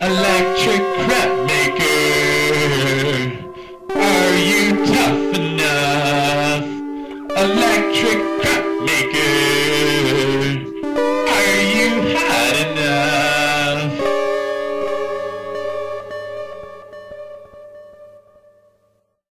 Electric Crepe Maker.